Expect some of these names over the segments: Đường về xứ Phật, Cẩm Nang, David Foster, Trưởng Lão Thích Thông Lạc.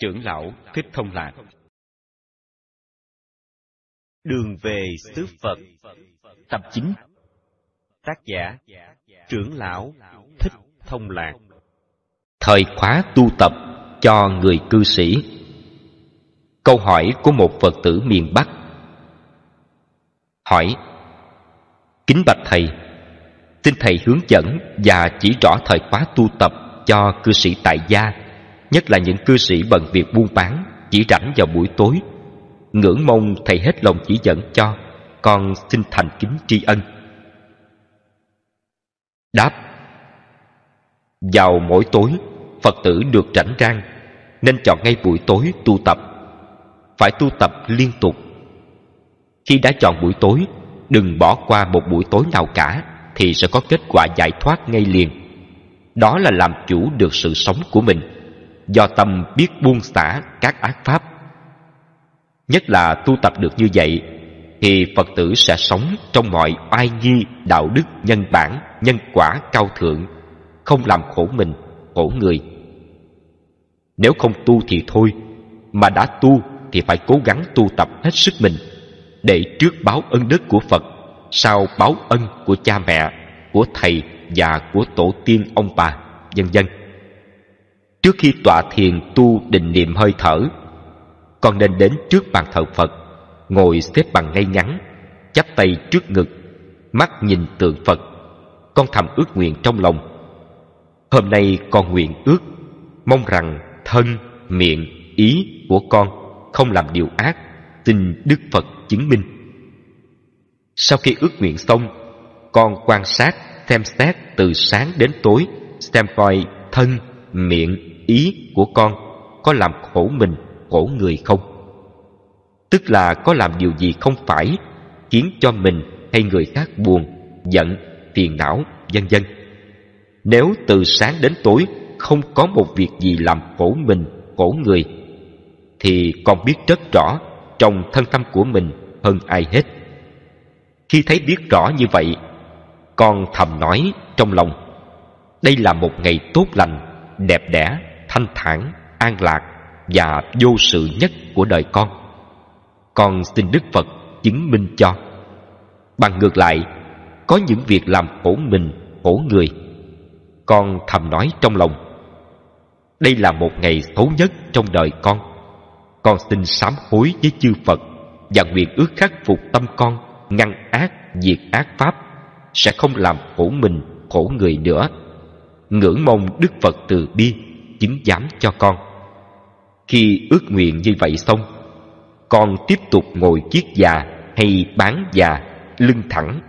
Trưởng lão Thích Thông Lạc. Đường về xứ Phật, tập 9. Tác giả Trưởng lão Thích Thông Lạc. Thời khóa tu tập cho người cư sĩ. Câu hỏi của một Phật tử miền Bắc. Hỏi: Kính bạch Thầy, xin Thầy hướng dẫn và chỉ rõ thời khóa tu tập cho cư sĩ tại gia, nhất là những cư sĩ bận việc buôn bán, chỉ rảnh vào buổi tối. Ngưỡng mong Thầy hết lòng chỉ dẫn cho, con xin thành kính tri ân. Đáp: Vào mỗi tối, Phật tử được rảnh rang nên chọn ngay buổi tối tu tập. Phải tu tập liên tục. Khi đã chọn buổi tối, đừng bỏ qua một buổi tối nào cả, thì sẽ có kết quả giải thoát ngay liền. Đó là làm chủ được sự sống của mình, do tâm biết buông xả các ác pháp. Nhất là tu tập được như vậy, thì Phật tử sẽ sống trong mọi oai nghi, đạo đức, nhân bản, nhân quả cao thượng, không làm khổ mình, khổ người. Nếu không tu thì thôi, mà đã tu thì phải cố gắng tu tập hết sức mình, để trước báo ân đức của Phật, sau báo ân của cha mẹ, của thầy và của tổ tiên ông bà, vân vân. Trước khi tọa thiền tu định niệm hơi thở, con nên đến trước bàn thờ Phật, ngồi xếp bằng ngay ngắn, chắp tay trước ngực, mắt nhìn tượng Phật. Con thầm ước nguyện trong lòng: Hôm nay con nguyện ước, mong rằng thân, miệng, ý của con không làm điều ác, xin Đức Phật chứng minh. Sau khi ước nguyện xong, con quan sát, xem xét từ sáng đến tối, xem coi thân, miệng, ý của con có làm khổ mình, khổ người không. Tức là có làm điều gì không phải, khiến cho mình hay người khác buồn, giận, phiền não, vân vân. Nếu từ sáng đến tối không có một việc gì làm khổ mình, khổ người, thì con biết rất rõ trong thân tâm của mình hơn ai hết. Khi thấy biết rõ như vậy, con thầm nói trong lòng: Đây là một ngày tốt lành, đẹp đẽ, thanh thản, an lạc và vô sự nhất của đời con. Con xin Đức Phật chứng minh cho. Bằng ngược lại, có những việc làm khổ mình, khổ người, con thầm nói trong lòng: Đây là một ngày xấu nhất trong đời con xin sám hối với chư Phật và nguyện ước khắc phục tâm con, ngăn ác, diệt ác pháp, sẽ không làm khổ mình, khổ người nữa. Ngưỡng mong Đức Phật từ bi chứng giám cho con. Khi ước nguyện như vậy xong, con tiếp tục ngồi kiết già hay bán già, lưng thẳng,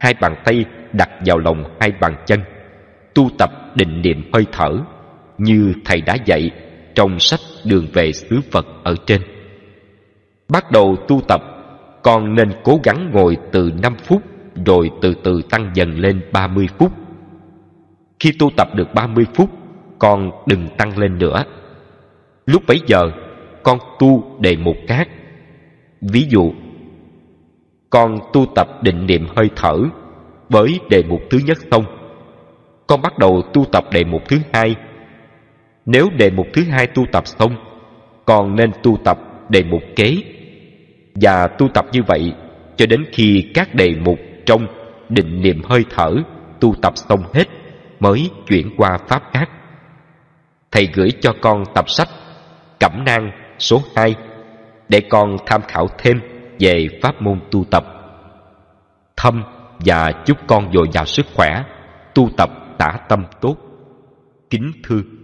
hai bàn tay đặt vào lòng hai bàn chân, tu tập định niệm hơi thở như Thầy đã dạy trong sách Đường về xứ Phật ở trên. Bắt đầu tu tập, con nên cố gắng ngồi từ 5 phút rồi từ từ tăng dần lên 30 phút. Khi tu tập được 30 phút, con đừng tăng lên nữa. Lúc bấy giờ, con tu đề mục khác. Ví dụ, con tu tập định niệm hơi thở với đề mục thứ nhất xong, con bắt đầu tu tập đề mục thứ hai. Nếu đề mục thứ hai tu tập xong, con nên tu tập đề mục kế, và tu tập như vậy cho đến khi các đề mục trong định niệm hơi thở tu tập xong hết mới chuyển qua pháp khác. Thầy gửi cho con tập sách Cẩm Nang số 2 để con tham khảo thêm về pháp môn tu tập. Thâm và chúc con dồi dào sức khỏe, tu tập tả tâm tốt. Kính thưa